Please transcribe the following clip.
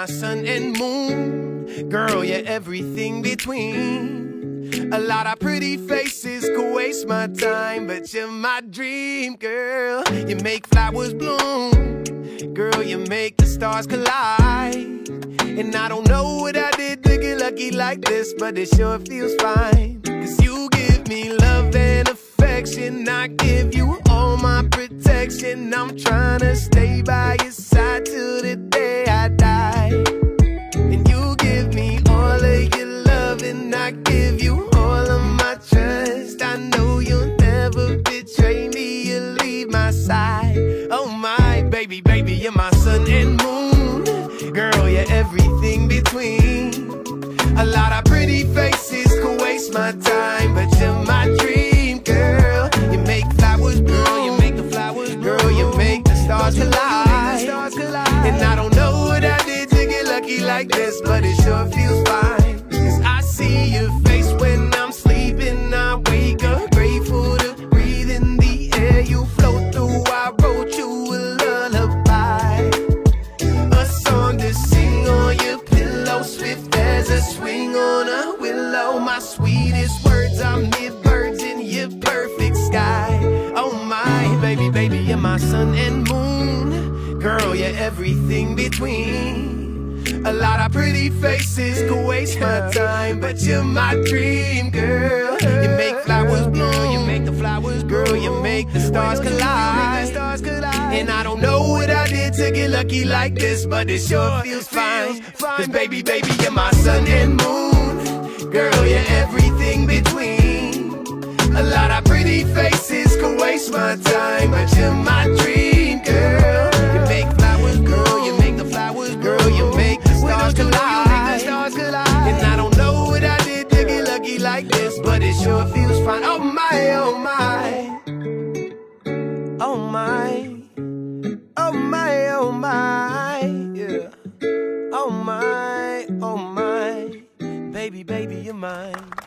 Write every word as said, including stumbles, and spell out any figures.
my sun and moon. Girl, you're everything between. A lot of pretty faces could waste my time, but you're my dream, girl. You make flowers bloom. Girl, you make the stars collide. And I don't know what I did to get lucky like this, but it sure feels fine. Cause you give me love and affection, I give you all my protection. I'm trying to stay by your side till the day I die. And you give me all of your love, and I give you all of my trust. I know you'll never betray me, you'll leave my side. Oh my baby, baby, you're my sun and moon. Girl, you're everything between. A lot of pretty faces could waste my time, but you're my dream, girl. You make flowers bloom. Girl, you make the flowers bloom. Girl, you make the stars collide. And I don't know what I did to get lucky like this, but it sure feels fine. Cause I see your face when I'm sleeping, I wake up grateful to breathe in the air you float through. I wrote you a lullaby, a song to sing on your pillow, swift as a swing on a willow. My sweetest words are mid-birds in your perfect sky. Oh my baby, baby, you're my sun and moon. Girl, you're everything between. A lot of pretty faces could waste my time, but you're my dream, girl. You make flowers bloom. You make the flowers bloom. Girl, you make the stars collide. And I don't know what I did to get lucky like this, but it sure feels fine. Cause baby, baby, you're my sun and moon. Girl, you're everything between. A lot of pretty faces could waste my time, but you're my dream, girl. You make flowers, girl, you make the flowers, girl, you make the stars collide. And I don't know what I did to get lucky like this, but it sure feels fine. Oh my, oh my, oh my. Oh my, oh my, yeah. Oh my, oh my, baby, baby, you're mine.